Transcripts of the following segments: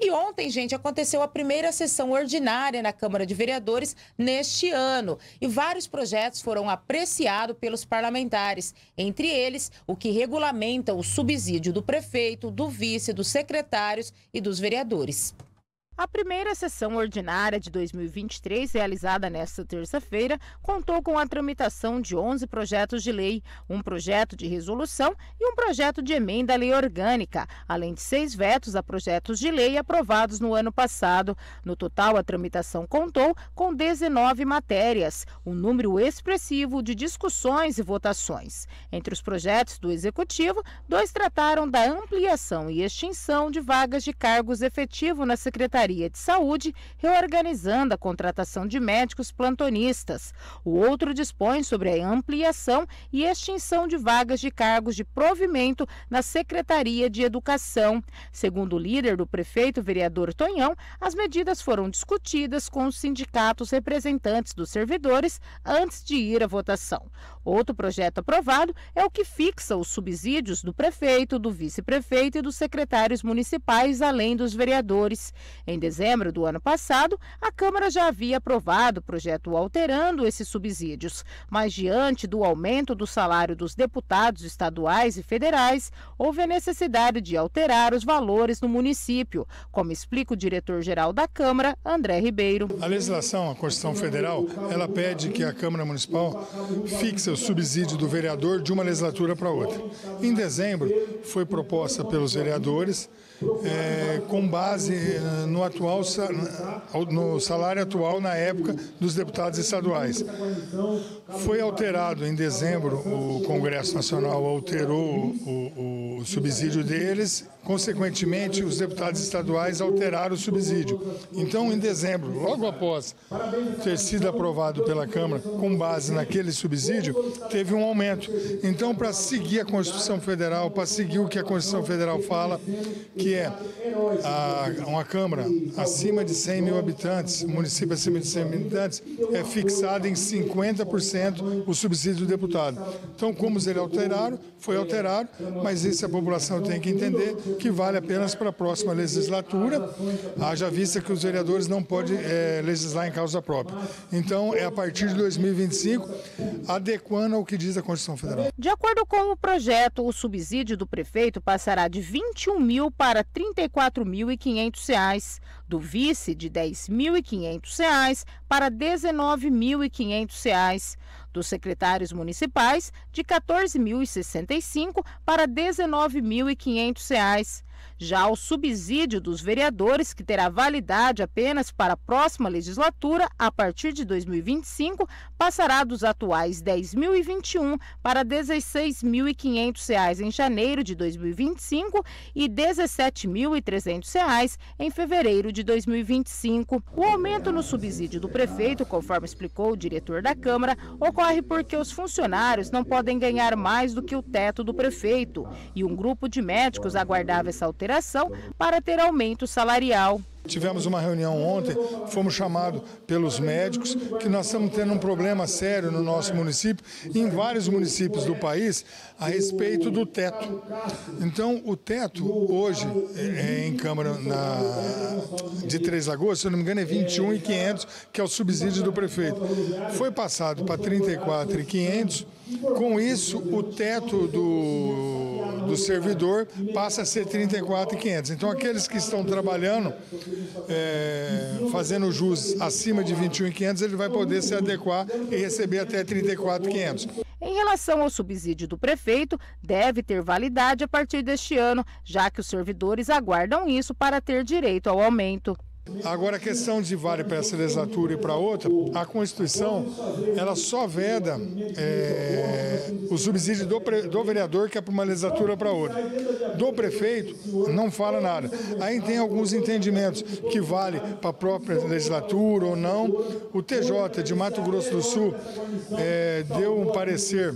E ontem, gente, aconteceu a primeira sessão ordinária na Câmara de Vereadores neste ano. E vários projetos foram apreciados pelos parlamentares. Entre eles, o que regulamenta o subsídio do prefeito, do vice, dos secretários e dos vereadores. A primeira sessão ordinária de 2023, realizada nesta terça-feira, contou com a tramitação de 11 projetos de lei, um projeto de resolução e um projeto de emenda à lei orgânica, além de 6 vetos a projetos de lei aprovados no ano passado. No total, a tramitação contou com 19 matérias, um número expressivo de discussões e votações. Entre os projetos do Executivo, 2 trataram da ampliação e extinção de vagas de cargos efetivo na Secretaria de Saúde, reorganizando a contratação de médicos plantonistas. O outro dispõe sobre a ampliação e extinção de vagas de cargos de provimento na Secretaria de Educação. Segundo o líder do prefeito, vereador Tonhão, as medidas foram discutidas com os sindicatos representantes dos servidores antes de ir à votação. Outro projeto aprovado é o que fixa os subsídios do prefeito, do vice-prefeito e dos secretários municipais, além dos vereadores. Em dezembro do ano passado, a Câmara já havia aprovado o projeto alterando esses subsídios, mas diante do aumento do salário dos deputados estaduais e federais, houve a necessidade de alterar os valores no município, como explica o diretor-geral da Câmara, André Ribeiro. A legislação, a Constituição Federal, ela pede que a Câmara Municipal fixe o subsídio do vereador de uma legislatura para outra. Em dezembro, foi proposta pelos vereadores, com base no salário atual na época dos deputados estaduais. Foi alterado em dezembro, o Congresso Nacional alterou o subsídio deles, consequentemente os deputados estaduais alteraram o subsídio. Então, em dezembro, logo após ter sido aprovado pela Câmara, com base naquele subsídio, teve um aumento. Então, para seguir a Constituição Federal, para seguir o que a Constituição Federal fala, que é uma Câmara acima de 100 mil habitantes, município acima de 100 mil habitantes, é fixado em 50% o subsídio do deputado. Então, como eles alteraram, foi alterado, mas isso a população tem que entender que vale apenas para a próxima legislatura, haja vista que os vereadores não podem legislar em causa própria. Então, é a partir de 2025, adequando ao que diz a Constituição Federal. De acordo com o projeto, o subsídio do prefeito passará de 21 mil para R$ 34.500, do vice de R$ 10.500 para R$ 19.500, dos secretários municipais de R$ 14.065 para R$ 19.500. Já o subsídio dos vereadores, que terá validade apenas para a próxima legislatura, a partir de 2025, passará dos atuais R$ 10.021 para R$ 16.500 em janeiro de 2025 e R$ 17.300 em fevereiro de 2025. O aumento no subsídio do prefeito, conforme explicou o diretor da Câmara, ocorre porque os funcionários não podem ganhar mais do que o teto do prefeito e um grupo de médicos aguardava essa alteração para ter aumento salarial. Tivemos uma reunião ontem, fomos chamados pelos médicos, que nós estamos tendo um problema sério no nosso município e em vários municípios do país a respeito do teto. Então, o teto hoje em Câmara de Três Lagoas, se eu não me engano, é 21.500, que é o subsídio do prefeito. Foi passado para 34.500, com isso o teto do servidor passa a ser 34.500. Então, aqueles que estão trabalhando, fazendo jus acima de 21.500, ele vai poder se adequar e receber até 34.500. Em relação ao subsídio do prefeito, deve ter validade a partir deste ano, já que os servidores aguardam isso para ter direito ao aumento. Agora, a questão de vale para essa legislatura e para outra, a Constituição, ela só veda o subsídio do vereador, que é para uma legislatura ou para outra. Do prefeito, não fala nada. Aí tem alguns entendimentos que vale para a própria legislatura ou não. O TJ de Mato Grosso do Sul deu um parecer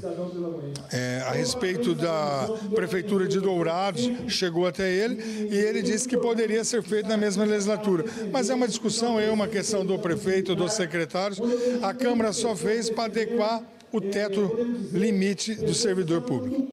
a respeito da prefeitura de Dourados, chegou até ele, e ele disse que poderia ser feito na mesma legislatura. Mas é uma discussão, é uma questão do prefeito, dos secretários. A Câmara só fez para adequar o teto limite do servidor público.